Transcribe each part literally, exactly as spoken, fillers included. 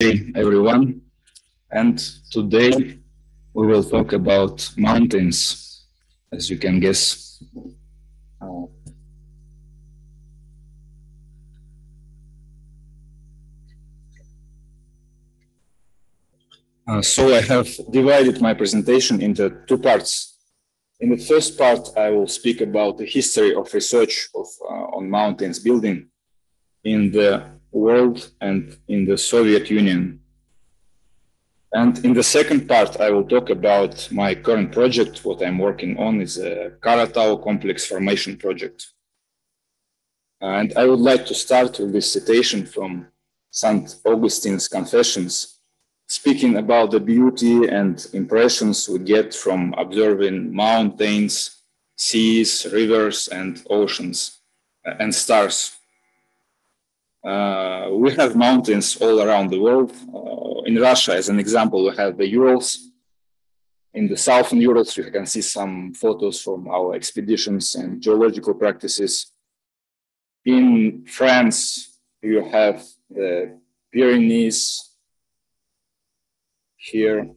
Hey everyone, and today we will talk about mountains, as you can guess. Oh. Uh, so I have divided my presentation into two parts. In the first part, I will speak about the history of research of, uh, on mountains building in the world and in the Soviet Union. And in the second part, I will talk about my current project. What I'm working on is a Karatau complex formation project. And I would like to start with this citation from Saint Augustine's Confessions, speaking about the beauty and impressions we get from observing mountains, seas, rivers, and oceans, and stars. Uh, we have mountains all around the world. Uh, in Russia, as an example, we have the Urals. In the Southern Urals, you can see some photos from our expeditions and geological practices. In France, you have the Pyrenees here,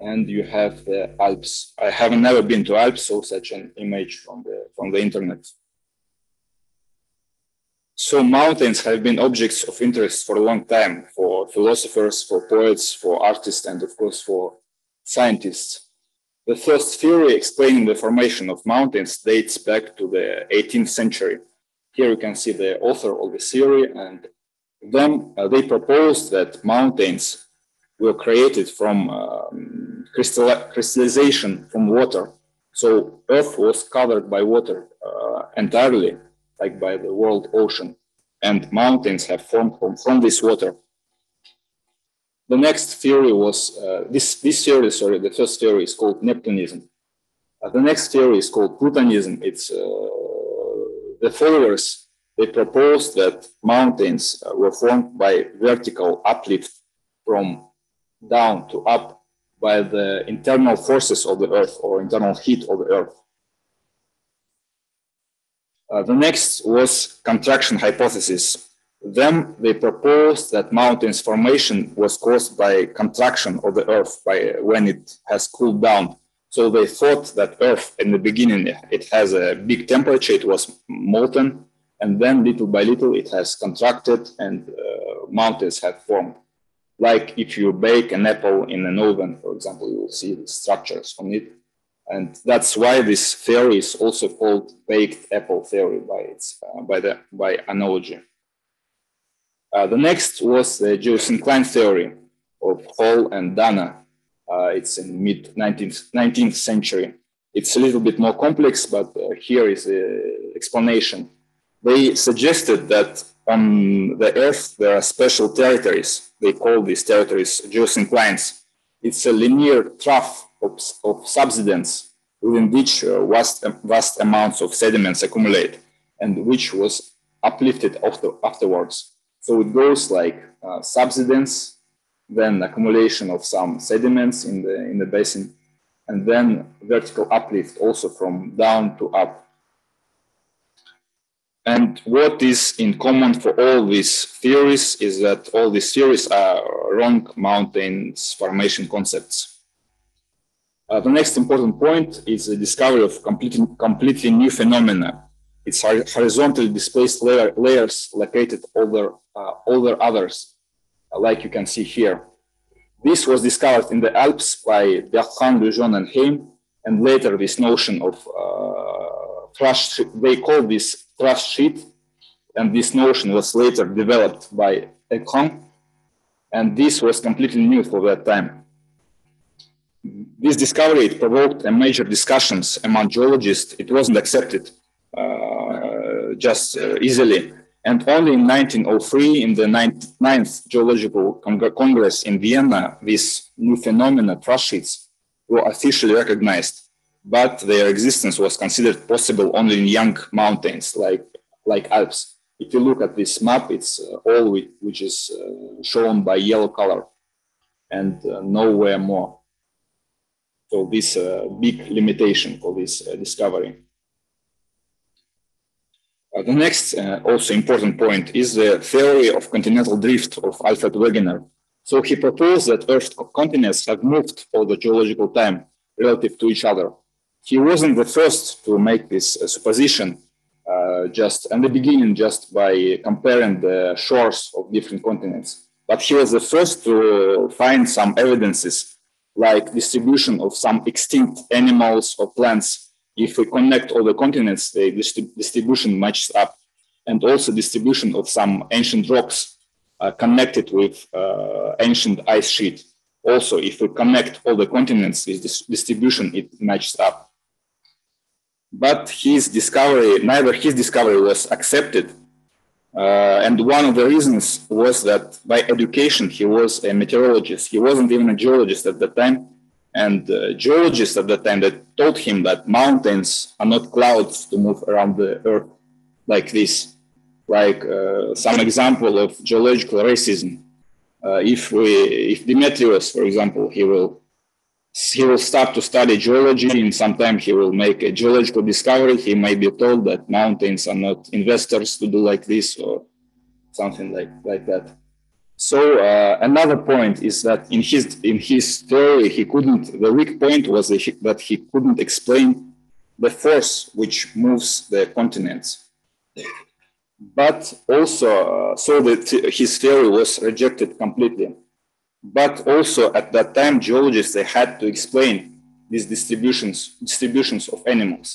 and you have the Alps. I have never been to Alps, so such an image from the, from the internet. So mountains have been objects of interest for a long time, for philosophers, for poets, for artists, and of course for scientists. The first theory explaining the formation of mountains dates back to the eighteenth century. Here you can see the author of the theory, and them, uh, they proposed that mountains were created from um, crystal crystallization from water. So Earth was covered by water uh, entirely, like by the world ocean, and mountains have formed from, from this water. The next theory was, uh, this, this theory, sorry, the first theory is called neptunism. Uh, the next theory is called plutonism. It's, uh, the followers, they proposed that mountains uh, were formed by vertical uplift from down to up by the internal forces of the earth or internal heat of the earth. Uh, the next was contraction hypothesis. Then they proposed that mountains formation was caused by contraction of the earth by when it has cooled down. So they thought that earth in the beginning, it has a big temperature, it was molten, and then little by little it has contracted and uh, mountains have formed. Like if you bake an apple in an oven, for example, you will see the structures on it. And that's why this theory is also called baked apple theory by its uh, by the by analogy. Uh, the next was the geosyncline theory of Hall and Dana. Uh, it's in mid nineteenth century. It's a little bit more complex, but uh, here is the explanation. They suggested that on the Earth there are special territories. They call these territories geosynclines. It's a linear trough Of, of subsidence within which uh, vast, vast amounts of sediments accumulate and which was uplifted after, afterwards. So it goes like uh, subsidence, then accumulation of some sediments in the, in the basin, and then vertical uplift also from down to up. And what is in common for all these theories is that all these theories are wrong mountains formation concepts. Uh, the next important point is the discovery of completely, completely new phenomena. It's horizontally displaced layer, layers located over, uh, over others, uh, like you can see here. This was discovered in the Alps by Biakhan, Luzon, and Heim, and later this notion of uh, thrust, they call this thrust sheet, and this notion was later developed by Ekhan, and this was completely new for that time. This discovery it provoked a major discussions among geologists. It wasn't accepted uh, just uh, easily. And only in nineteen oh three, in the ninth Geological Cong Congress in Vienna, these new phenomena, thrust sheets, were officially recognized. But their existence was considered possible only in young mountains, like, like Alps. If you look at this map, it's uh, all with, which is uh, shown by yellow color and uh, nowhere more. So this uh, big limitation for this uh, discovery. Uh, the next uh, also important point is the theory of continental drift of Alfred Wegener. So he proposed that Earth's continents have moved for the geological time relative to each other. He wasn't the first to make this uh, supposition, uh, just in the beginning, just by comparing the shores of different continents. But he was the first to find some evidences, like distribution of some extinct animals or plants. If we connect all the continents, the dist- distribution matches up, and also distribution of some ancient rocks Uh, connected with uh, ancient ice sheet. Also, if we connect all the continents, this distribution, it matches up. But his discovery, neither his discovery was accepted. Uh, and one of the reasons was that by education, he was a meteorologist. He wasn't even a geologist at the time. And uh, geologists at the time that told him that mountains are not clouds to move around the earth like this. Like uh, some example of geological racism. Uh, if we, if Demetrius, for example, he will, he will start to study geology, and sometime he will make a geological discovery. He may be told that mountains are not investors to do like this or something like like that. So uh, another point is that in his in his theory, he couldn't. The weak point was that he, that he couldn't explain the force which moves the continents. But also, uh, so that his theory was rejected completely. But also at that time, geologists, they had to explain these distributions, distributions of animals.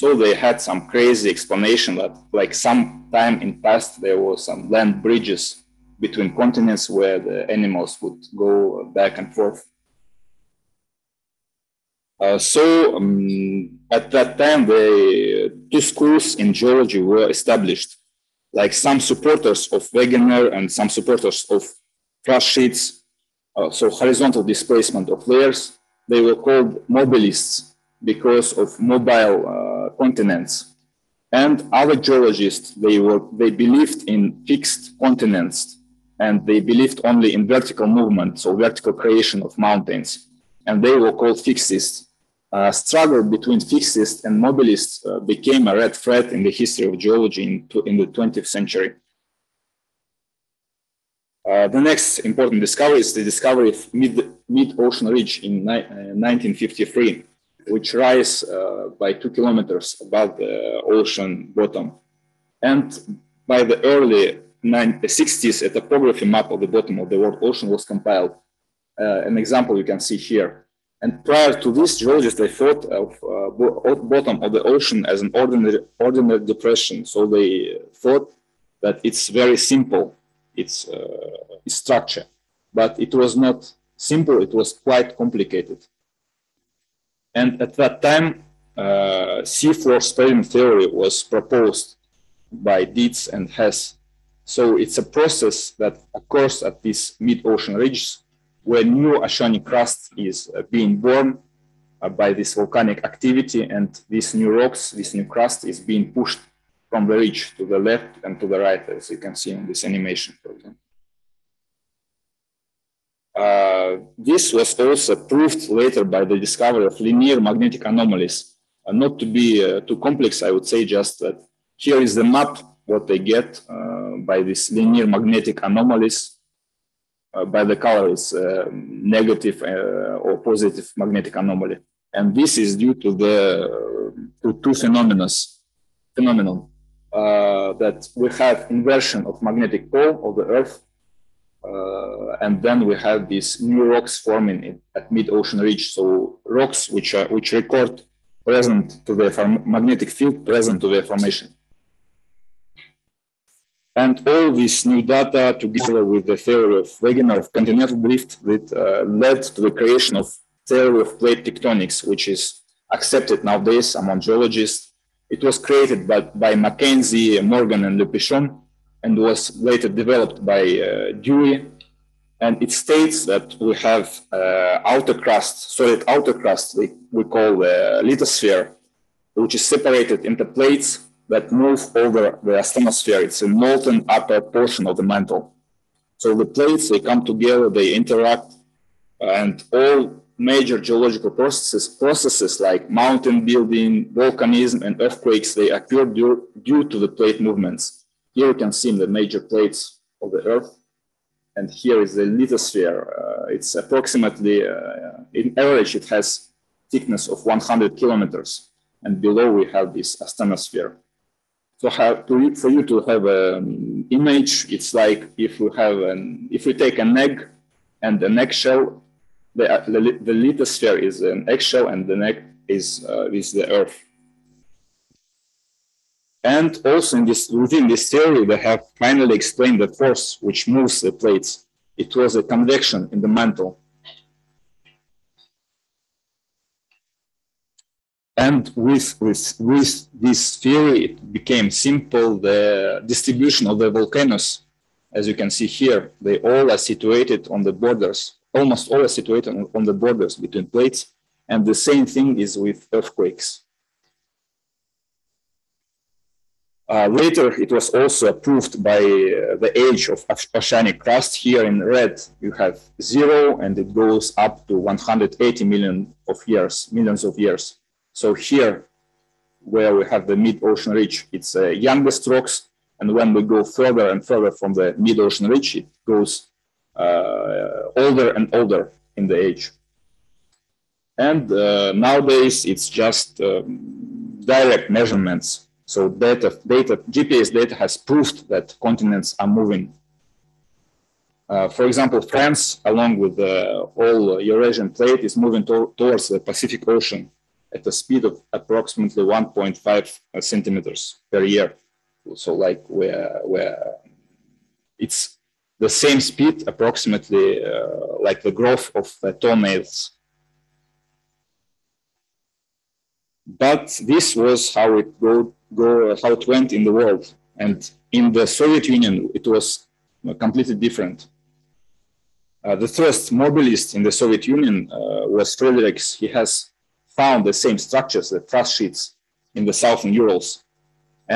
So they had some crazy explanation that like some time in past, there were some land bridges between continents where the animals would go back and forth. Uh, so um, at that time, the two schools in geology were established. Like some supporters of Wegener and some supporters of crust sheets, uh, so horizontal displacement of layers, they were called mobilists because of mobile uh, continents. And other geologists, they were they believed in fixed continents, and they believed only in vertical movement, so vertical creation of mountains, and they were called fixists. Uh, struggle between fixists and mobilists uh, became a red thread in the history of geology in, to, in the twentieth century. Uh, the next important discovery is the discovery of mid, mid-ocean ridge in ni uh, nineteen fifty-three, which rise uh, by two kilometers above the ocean bottom. And by the early sixties, a topography map of the bottom of the world ocean was compiled. Uh, an example you can see here. And prior to this, geologists, they thought of uh, bottom of the ocean as an ordinary, ordinary depression. So they thought that it's very simple, its, uh, its structure. But it was not simple, it was quite complicated. And at that time, uh, seafloor spreading theory was proposed by Dietz and Hess. So it's a process that occurs at these mid-ocean ridges, where new oceanic crust is uh, being born uh, by this volcanic activity, and these new rocks, this new crust is being pushed from the ridge to the left and to the right, as you can see in this animation, for example. Uh, this was also proved later by the discovery of linear magnetic anomalies. Uh, not to be uh, too complex, I would say just that here is the map, what they get uh, by these linear magnetic anomalies. Uh, by the color is uh, negative uh, or positive magnetic anomaly, and this is due to the uh, to two phenomena phenomenon uh, that we have inversion of magnetic pole of the Earth, uh, and then we have these new rocks forming it at mid-ocean ridge. So rocks which are which record present to the magnetic field present to their formation. And all this new data, together with the theory of Wegener of continental drift, that uh, led to the creation of theory of plate tectonics, which is accepted nowadays among geologists. It was created by, by McKenzie, Morgan, and Le Pichon, and was later developed by uh, Dewey. And it states that we have uh, outer crust, solid outer crust, we, we call the lithosphere, which is separated into plates that move over the asthenosphere. It's a molten upper portion of the mantle. So the plates, they come together, they interact, and all major geological processes, processes like mountain building, volcanism, and earthquakes, they occur due, due to the plate movements. Here you can see the major plates of the Earth, and here is the lithosphere. Uh, it's approximately, uh, in average, it has thickness of one hundred kilometers, and below we have this asthenosphere. So have to, for you to have an image, it's like if we have an, if we take an egg and an eggshell, the, the, the lithosphere is an eggshell and the egg is uh, is the Earth. And also in this, within this theory, they have finally explained the force which moves the plates. It was a convection in the mantle. And with, with, with this theory, it became simple, the distribution of the volcanoes, as you can see here, they all are situated on the borders, almost all are situated on, on the borders between plates. And the same thing is with earthquakes. Uh, later, it was also approved by uh, the age of oceanic crust. Here in red, you have zero, and it goes up to one hundred eighty million of years, millions of years. So here, where we have the mid-ocean ridge, it's the uh, youngest rocks. And when we go further and further from the mid-ocean ridge, it goes uh, older and older in the age. And uh, nowadays, it's just um, direct measurements. So data, data, G P S data has proved that continents are moving. Uh, for example, France, along with the whole Eurasian plate, is moving to towards the Pacific Ocean at a speed of approximately one point five centimeters per year. So like where, where it's the same speed approximately uh, like the growth of uh, toenails. But this was how it go, go how it went in the world, and in the Soviet Union it was completely different. Uh, the first mobilist in the Soviet Union uh, was Fredericks. He has found the same structures, the thrust sheets, in the Southern Urals,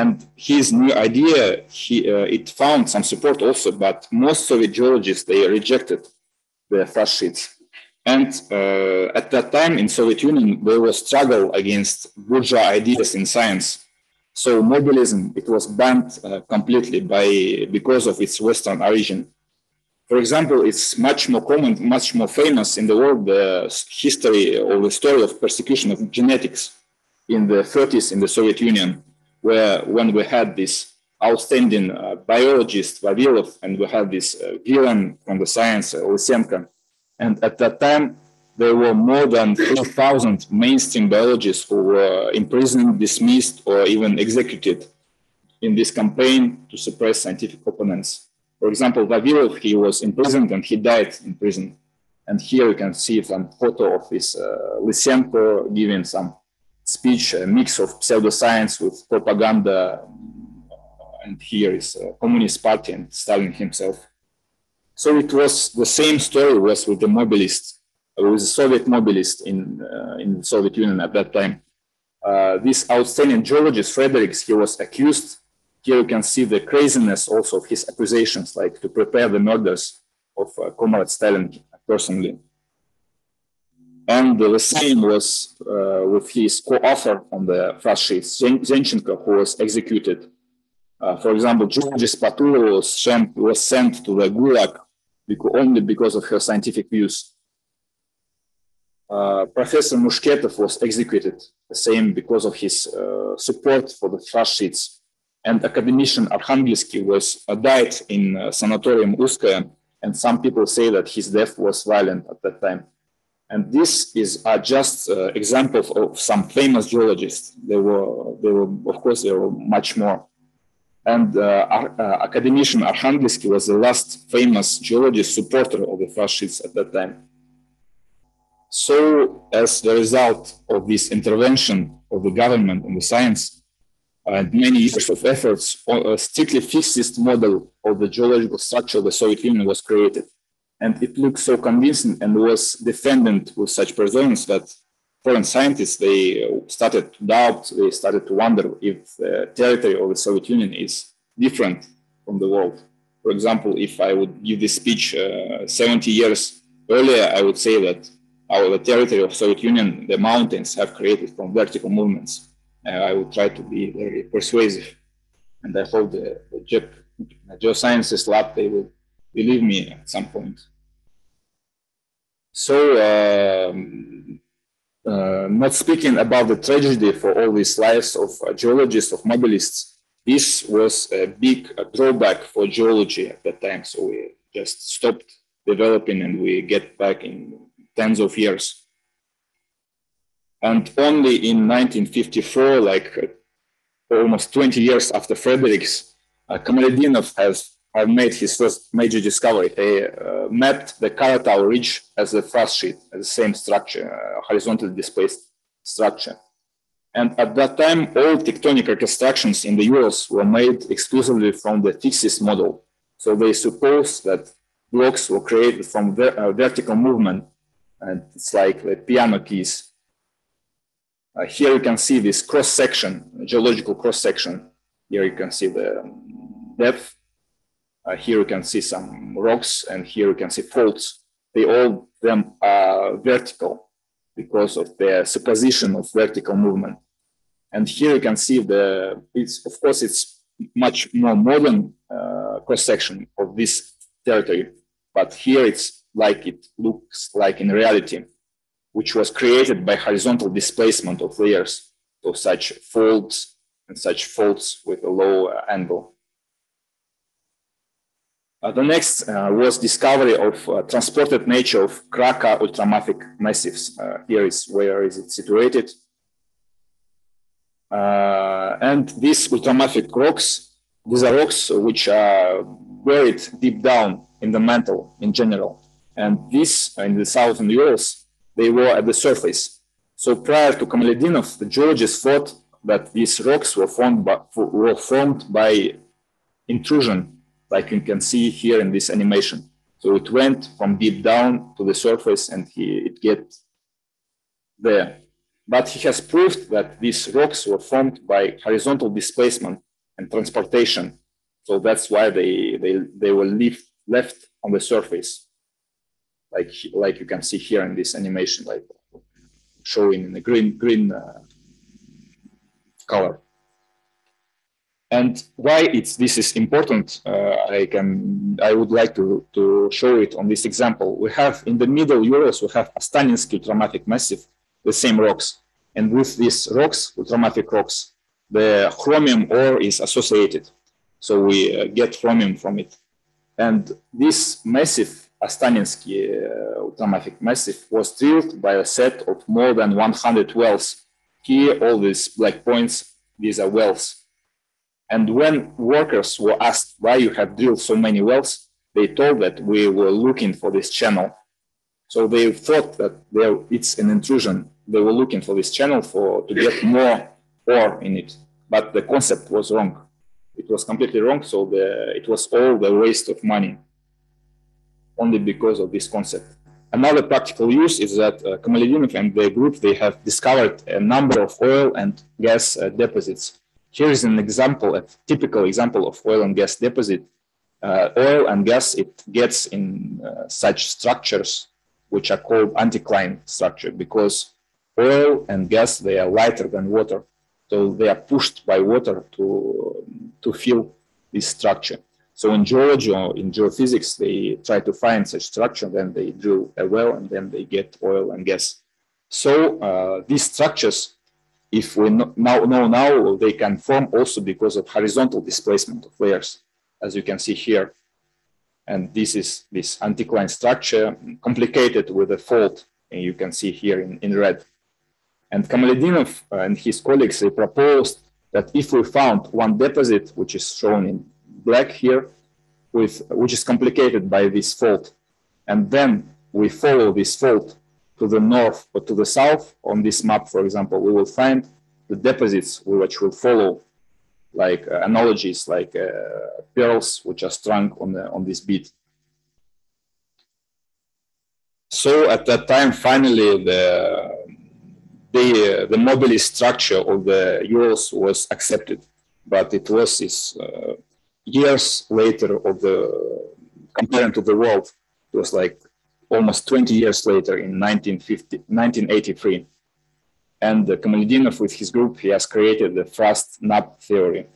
and his new idea he uh, it found some support also. But most Soviet geologists, they rejected the thrust sheets. And uh, at that time in Soviet Union, there was struggle against bourgeois ideas in science. So mobilism, it was banned uh, completely by, because of its Western origin. For example, it's much more common, much more famous in the world, the history or the story of persecution of genetics in the thirties in the Soviet Union, where when we had this outstanding uh, biologist Vavilov, and we had this uh, villain from the science, uh, Lysenko. And at that time, there were more than three thousand mainstream biologists who were imprisoned, dismissed, or even executed in this campaign to suppress scientific opponents. For example, Vavilov, he was imprisoned and he died in prison. And here you can see some photo of this uh, Lysenko giving some speech, a mix of pseudoscience with propaganda. And here is the Communist Party and Stalin himself. So it was the same story was with the mobilists, with the Soviet mobilists in, uh, in the Soviet Union at that time. Uh, this outstanding geologist, Fredericks, he was accused. Here you can see the craziness also of his accusations, like to prepare the murders of uh, Comrade Stalin personally. And the same was uh, with his co-author on the thrust sheets, Zen Zenchenko, who was executed. Uh, for example, Georgi Spaturov was, was sent to the Gulag because, only because of her scientific views. Uh, Professor Mushketov was executed, the same because of his uh, support for the thrust sheets. And academician Arkhangelsky was uh, died in uh, Sanatorium Uskaya, and some people say that his death was violent at that time. And this is uh, just uh, examples of some famous geologists. There were, there were, of course, there were much more. And uh, our, uh, academician Arkhangelsky was the last famous geologist supporter of the thrust sheets at that time. So as the result of this intervention of the government in the science and uh, many years of efforts, a strictly fixed model of the geological structure of the Soviet Union was created. And it looked so convincing and was defended with such presence that foreign scientists, they started to doubt, they started to wonder if the territory of the Soviet Union is different from the world. For example, if I would give this speech uh, seventy years earlier, I would say that our the territory of Soviet Union, the mountains have created from vertical movements. Uh, I would try to be very persuasive. And I hope the, the ge Geosciences lab, they will believe me, at some point. So, um, uh, not speaking about the tragedy for all these lives of uh, geologists, of mobilists, this was a big uh, drawback for geology at that time. So we just stopped developing and we get back in tens of years. And only in nineteen fifty-four, like uh, almost twenty years after Fredericks, uh, Kamaletdinov has I've made his first major discovery. They uh, mapped the Karatau ridge as a thrust sheet, as the same structure, uh, horizontally displaced structure. And at that time, all tectonic reconstructions in the Urals were made exclusively from the Thixis model. So they suppose that blocks were created from ver uh, vertical movement, and it's like the piano keys. Uh, here you can see this cross-section, geological cross-section. Here you can see the depth. Uh, here you can see some rocks, and here you can see faults. They all them are vertical because of their supposition of vertical movement. And here you can see the, it's, of course, it's much more modern uh, cross-section of this territory. But here it's like it looks like in reality, which was created by horizontal displacement of layers of such faults and such faults with a low uh, angle. Uh, the next uh, was discovery of uh, transported nature of Kraka ultramafic massifs. Uh, here is where is it situated. Uh, and these ultramafic rocks, these are rocks which are buried deep down in the mantle in general. And these in the Southern Urals, they were at the surface. So prior to Kamaletdinov, the geologists thought that these rocks were formed by, were formed by intrusion, like you can see here in this animation. So it went from deep down to the surface and he, it gets there. But he has proved that these rocks were formed by horizontal displacement and transportation. So that's why they, they, they were left, left on the surface. Like, like you can see here in this animation, like showing in the green, green uh, color. And why it's, this is important, uh, I, can, I would like to, to show it on this example. We have in the middle Urals, we have Astaninsky ultramafic massif, the same rocks. And with these rocks, ultramafic rocks, the chromium ore is associated. So we uh, get chromium from it. And this massif, Astaninsky uh, ultramafic massif, was drilled by a set of more than one hundred wells. Here, all these black points, these are wells. And when workers were asked why you have drilled so many wells, they told that we were looking for this channel. So they thought that there, it's an intrusion. They were looking for this channel for, to get more ore in it. But the concept was wrong. It was completely wrong. So the, it was all the waste of money, only because of this concept. Another practical use is that uh, Kamaletdinov and the group, they have discovered a number of oil and gas uh, deposits. Here is an example, a typical example of oil and gas deposit. Uh, oil and gas, it gets in uh, such structures, which are called anticline structure, because oil and gas, they are lighter than water. So they are pushed by water to, to fill this structure. So in geology or in geophysics, they try to find such structure, then they drill a well, and then they get oil and gas. So uh, these structures, if we know now, now, they can form also because of horizontal displacement of layers, as you can see here. And this is this anticline structure complicated with a fault, and you can see here in, in red. And Kamaletdinov and his colleagues, they proposed that if we found one deposit, which is shown in black here, with, which is complicated by this fault, and then we follow this fault to the north or to the south on this map, for example, we will find the deposits which will follow, like uh, analogies like uh, pearls which are strung on the, on this bead. So at that time, finally, the the, uh, the mobilist structure of the Urals was accepted, but it was this, uh, years later of the compared to the world, it was like almost twenty years later in nineteen eighty-three. And uh, Kamaletdinov with his group, he has created the thrust nap theory.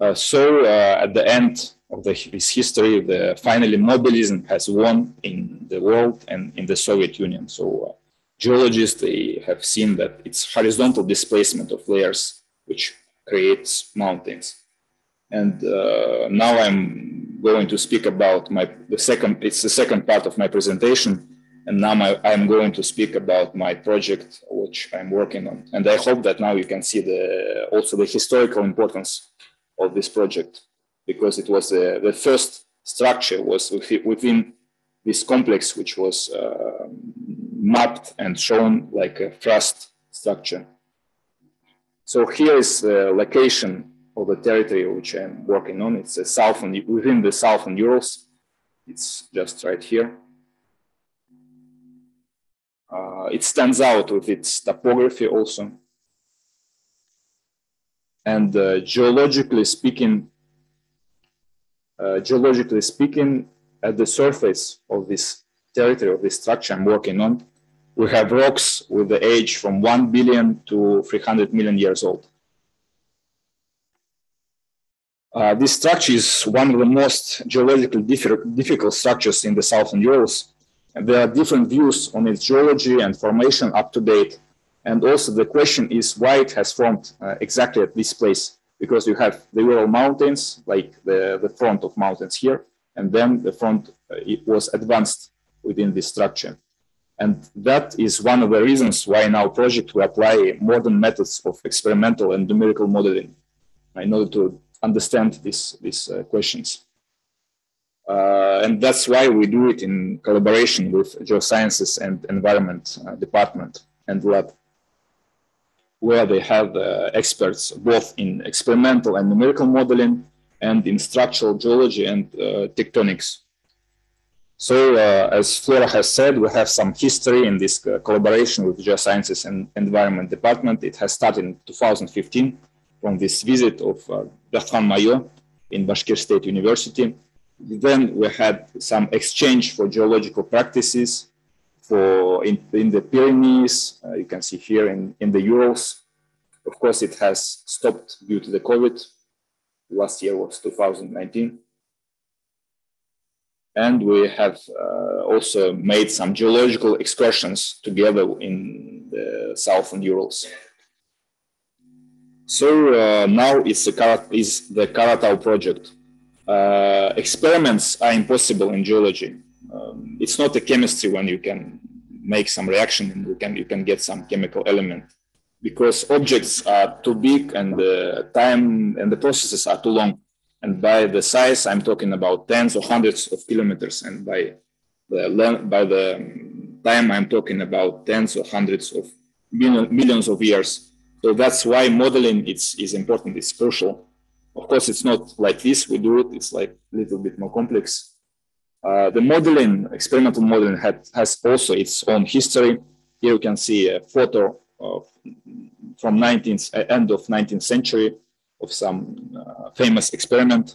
Uh, so uh, at the end, of the, its history, the, finally mobilism has won in the world and in the Soviet Union. So uh, geologists, they have seen that it's horizontal displacement of layers which creates mountains. And uh, now I'm going to speak about my, the second, it's the second part of my presentation. And now my, I'm going to speak about my project, which I'm working on. And I hope that now you can see the, also the historical importance of this project, because it was uh, the first structure was within this complex, which was uh, mapped and shown like a thrust structure. So here is the location of the territory which I'm working on. It's a southern, within the Southern Urals. It's just right here. Uh, it stands out with its topography also. And uh, geologically speaking, Uh, geologically speaking, at the surface of this territory, of this structure I'm working on, we have rocks with the age from one billion to three hundred million years old. Uh, this structure is one of the most geologically difficult structures in the Southern Urals. And there are different views on its geology and formation up to date. And also the question is why it has formed uh, exactly at this place. Because you have the Ural Mountains, like the, the front of mountains here, and then the front uh, it was advanced within this structure. And that is one of the reasons why in our project we apply modern methods of experimental and numerical modeling in order to understand this, these uh, questions. Uh, and that's why we do it in collaboration with Geosciences and Environment uh, Department and Lab, where they have uh, experts both in experimental and numerical modeling and in structural geology and uh, tectonics. So uh, as Flora has said, we have some history in this uh, collaboration with Geosciences and Environment Department. It has started in two thousand fifteen from this visit of uh, Bertrand Maillot in Bashkir State University. Then we had some exchange for geological practices for in, in the Pyrenees, uh, you can see here in, in the Urals. Of course, it has stopped due to the COVID. Last year was two thousand nineteen. And we have uh, also made some geological excursions together in the Southern Urals. So uh, now it's the, Karat is the Karatau project. Uh, experiments are impossible in geology. Um, it's not a chemistry when you can make some reaction and you can, you can get some chemical element, because objects are too big and the time and the processes are too long. And by the size, I'm talking about tens or hundreds of kilometers. And by the, by the time, I'm talking about tens or hundreds of million, millions of years. So that's why modeling is, is important, it's crucial. Of course, it's not like this, we do it, it's like a little bit more complex. Uh, the modeling, experimental modeling had, has also its own history. Here you can see a photo of, from nineteenth, uh, end of nineteenth century of some uh, famous experiment.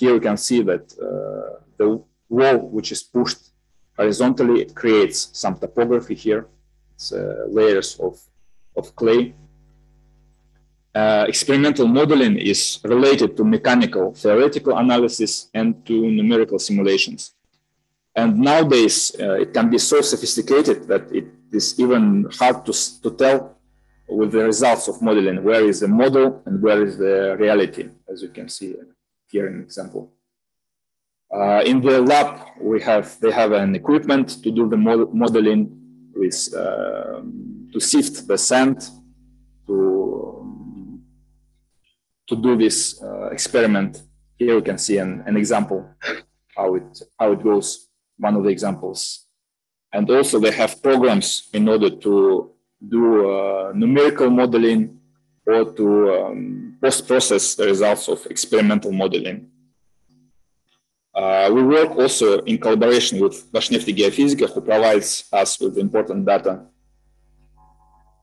Here you can see that uh, the wall which is pushed horizontally, it creates some topography here. It's uh, layers of, of clay. Uh, experimental modeling is related to mechanical theoretical analysis and to numerical simulations. And nowadays, uh, it can be so sophisticated that it is even hard to, to tell with the results of modeling where is the model and where is the reality, as you can see here in example. Uh, in the lab, we have, they have an equipment to do the mod modeling with, uh, to sift the sand, to, to do this uh, experiment. Here you can see an, an example how it, how it goes. One of the examples. And also they have programs in order to do uh, numerical modeling or to um, post-process the results of experimental modeling. Uh, we work also in collaboration with Vashnefti Geofisika, who provides us with important data.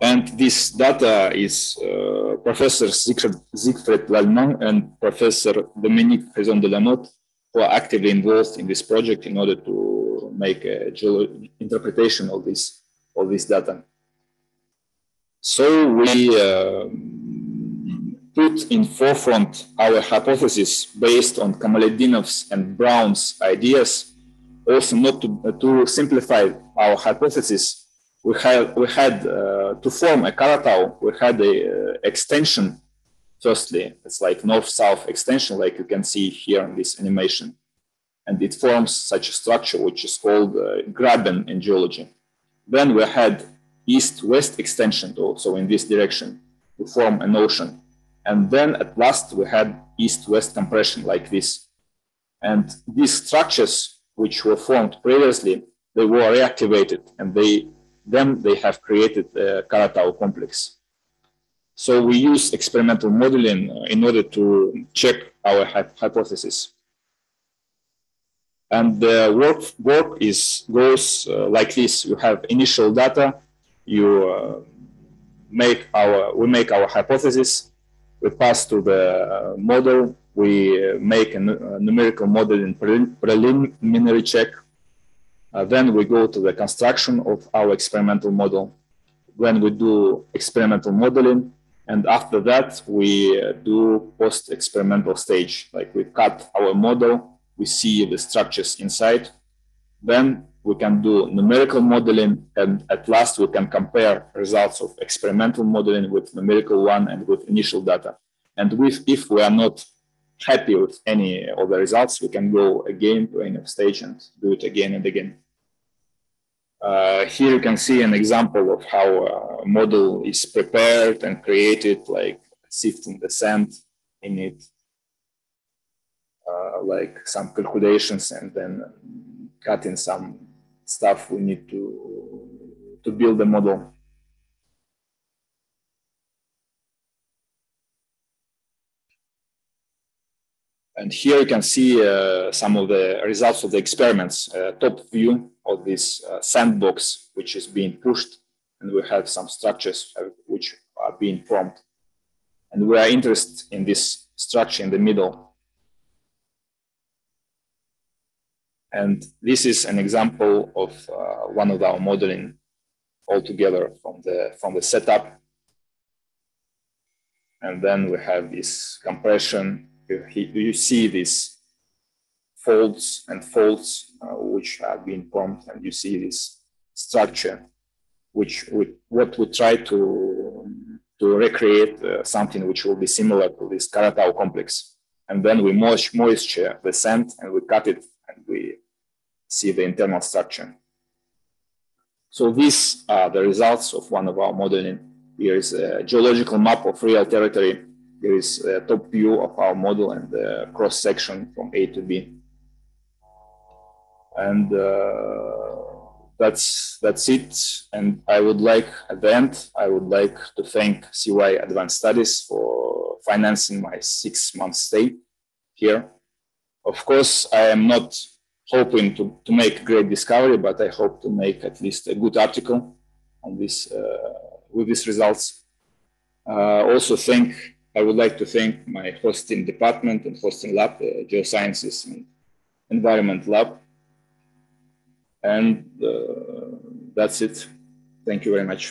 And this data is uh, Professor Siegfried Lallemand and Professor Dominique Faison de Lamotte, who are actively involved in this project in order to make a interpretation of this, of this data. So we uh, put in forefront our hypothesis based on Kamaletdinov's and Brown's ideas. Also, not to, uh, to simplify our hypothesis, we had, we had uh, to form a Karatau, we had a uh, extension. Firstly, it's like north-south extension, like you can see here in this animation. And it forms such a structure, which is called uh, graben in geology. Then we had east-west extension, also in this direction, to form an ocean. And then at last, we had east-west compression like this. And these structures, which were formed previously, they were reactivated, and they, then they have created a Karatau complex. So we use experimental modeling in order to check our hypothesis. And the work, work is, goes uh, like this. You have initial data, you uh, make our, we make our hypothesis, we pass to the uh, model, we uh, make a, a numerical model in pre preliminary check. Uh, then we go to the construction of our experimental model. Then we do experimental modeling. And after that, we do post-experimental stage. Like we cut our model, we see the structures inside. Then we can do numerical modeling. And at last, we can compare results of experimental modeling with numerical one and with initial data. And with, if we are not happy with any of the results, we can go again to any stage and do it again and again. Uh, here you can see an example of how a model is prepared and created, like sifting the sand in it, uh, like some calculations, and then cutting some stuff we need to, to build the model. And here you can see uh, some of the results of the experiments, uh, top view of this uh, sandbox, which is being pushed. And we have some structures which are being formed. And we are interested in this structure in the middle. And this is an example of uh, one of our modeling altogether from the, from the setup. And then we have this compression. You see these folds and folds uh, which are being formed, and you see this structure, which we, what we try to to recreate uh, something which will be similar to this Karatau complex, and then we moist, moisture the sand and we cut it and we see the internal structure. So these are the results of one of our modeling. Here is a geological map of real territory. There is a top view of our model and the cross section from A to B. And uh, that's, that's it. And I would like, at the end, I would like to thank C Y Advanced Studies for financing my six month stay here. Of course, I am not hoping to, to make a great discovery, but I hope to make at least a good article on this, uh, with these results. Uh, also thank I would like to thank my hosting department and hosting lab, uh, Geosciences and Environment Lab. And uh, that's it. Thank you very much.